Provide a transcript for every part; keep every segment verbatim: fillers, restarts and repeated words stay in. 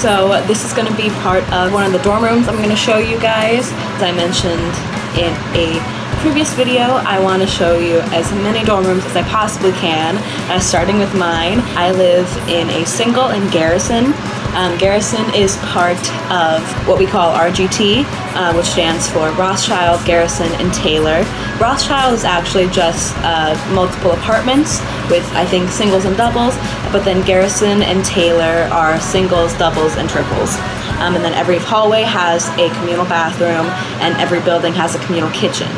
So this is going to be part of one of the dorm rooms I'm going to show you guys. As I mentioned in a previous video, I want to show you as many dorm rooms as I possibly can, uh, starting with mine. I live in a single in Garrison. Um, Garrison is part of what we call R G T, uh, which stands for Rothschild, Garrison, and Taylor. Rothschild is actually just uh, multiple apartments with, I think, singles and doubles, but then Garrison and Taylor are singles, doubles, and triples. Um, and then every hallway has a communal bathroom, and every building has a communal kitchen.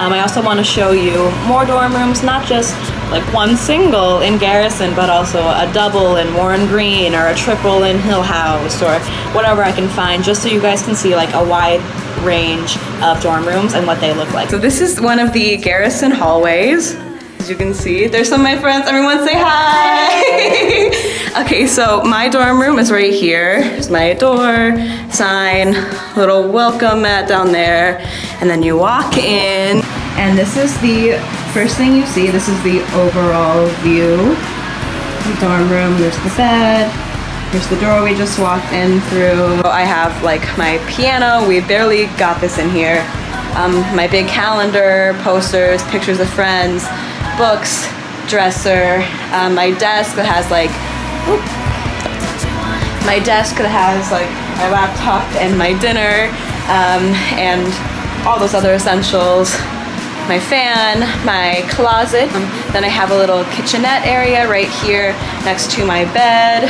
Um, I also want to show you more dorm rooms, not just like one single in Garrison, but also a double in Warren Green or a triple in Hill House or whatever I can find, just so you guys can see like a wide range of dorm rooms and what they look like. So this is one of the Garrison hallways. As you can see, there's some of my friends. Everyone say hi! Hi. Okay, so my dorm room is right here. There's my door, sign, little welcome mat down there. And then you walk in, and this is the first thing you see. This is the overall view. The dorm room, there's the bed. Here's the door we just walked in through. I have like my piano. We barely got this in here. Um, my big calendar, posters, pictures of friends, books, dresser, um, my desk that has like, whoop, my desk that has like my laptop and my dinner, um, and all those other essentials. My fan, my closet. Um, then I have a little kitchenette area right here next to my bed.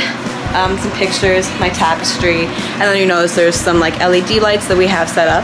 Um, some pictures, my tapestry. And then you notice there's some like L E D lights that we have set up.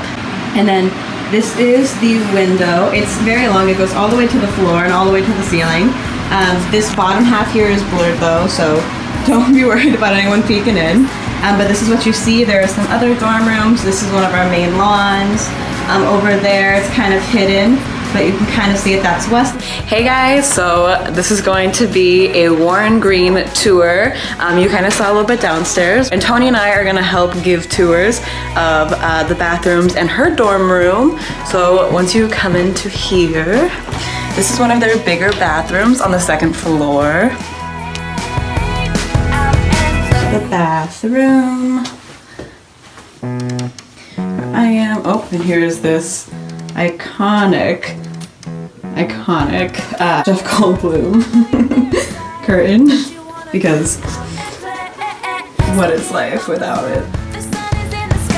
And then this is the window. It's very long. It goes all the way to the floor and all the way to the ceiling. Um, this bottom half here is blurred though, so don't be worried about anyone peeking in. Um, but this is what you see. There are some other dorm rooms. This is one of our main lawns. Um, over there, it's kind of hidden, but you can kind of see it, that's west. Hey guys, so this is going to be a Warren Green tour. Um, you kind of saw a little bit downstairs. And Tony and I are gonna help give tours of uh, the bathrooms and her dorm room. So once you come into here, this is one of their bigger bathrooms on the second floor. The bathroom. Here I am, oh, and here's this iconic Iconic uh, Jeff Goldblum curtain, because what is life without it?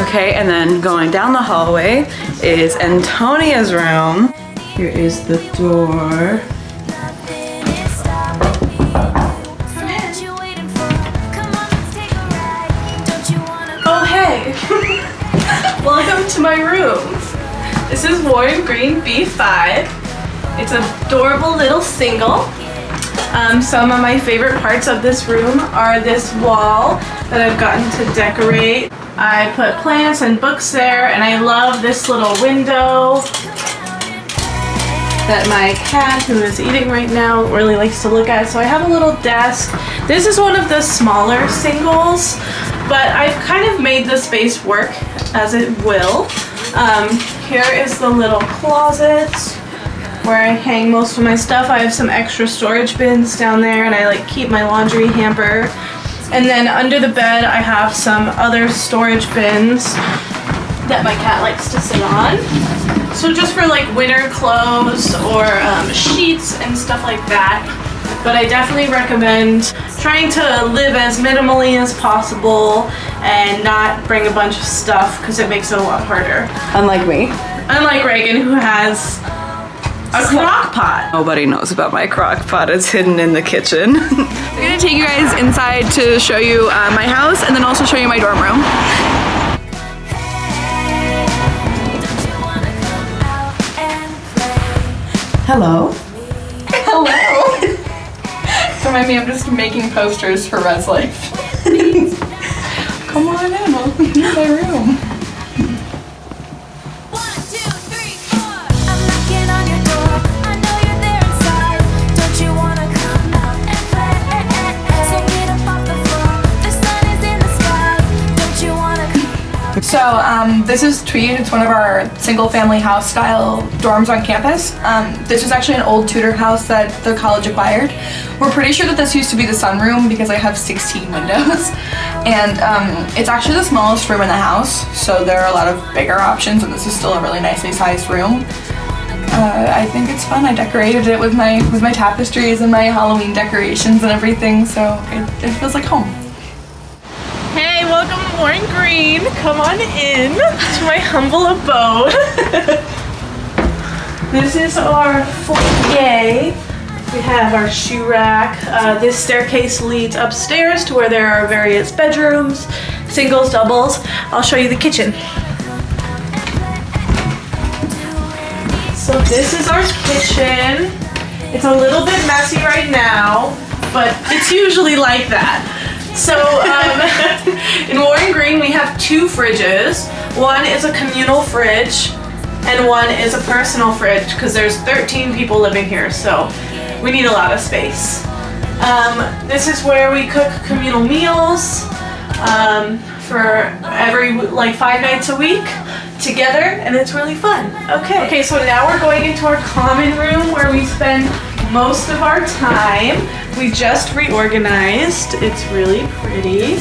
Okay, and then going down the hallway is Antonia's room. Here is the door. Oh hey! Welcome to my room. This is Warren Green B five. It's an adorable little single. Um, some of my favorite parts of this room are this wall that I've gotten to decorate. I put plants and books there, and I love this little window that my cat, who is eating right now, really likes to look at. So I have a little desk. This is one of the smaller singles, but I've kind of made the space work as it will. Um, here is the little closet where I hang most of my stuff. I have some extra storage bins down there, and I like keep my laundry hamper. And then under the bed, I have some other storage bins that my cat likes to sit on. So just for like winter clothes or um, sheets and stuff like that. But I definitely recommend trying to live as minimally as possible and not bring a bunch of stuff, because it makes it a lot harder. Unlike me. Unlike Reagan, who has a crock pot. Nobody knows about my crock pot. It's hidden in the kitchen. I'm gonna take you guys inside to show you uh, my house, and then also show you my dorm room. Hello. Hello. Remind me, I'm just making posters for Res Life. Come on in, I'll clean my room. So um, this is Tweed. It's one of our single-family house style dorms on campus. Um, this was actually an old Tudor house that the college acquired. We're pretty sure that this used to be the sunroom because I have sixteen windows. And um, it's actually the smallest room in the house, so there are a lot of bigger options, and this is still a really nicely sized room. Uh, I think it's fun. I decorated it with my with my tapestries and my Halloween decorations and everything, so it, it feels like home. Hey, welcome Warren Green. Come on in to my humble abode. This is our foyer. We have our shoe rack. Uh, this staircase leads upstairs to where there are various bedrooms, singles, doubles. I'll show you the kitchen. So this is our kitchen. It's a little bit messy right now, but it's usually like that. So um, in Warren Green, we have two fridges. One is a communal fridge and one is a personal fridge because there's thirteen people living here, so we need a lot of space. Um, this is where we cook communal meals um, for every like five nights a week. Together, and it's really fun. Okay. Okay, so now we're going into our common room where we spend most of our time. We just reorganized. It's really pretty.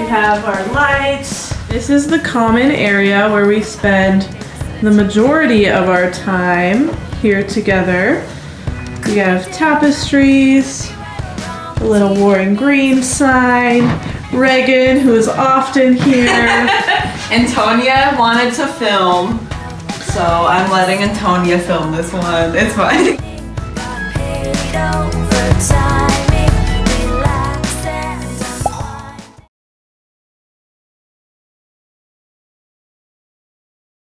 We have our lights. This is the common area where we spend the majority of our time here together. We have tapestries, a little Warren Green sign, Reagan, who is often here. Antonia wanted to film, so I'm letting Antonia film this one. It's fine.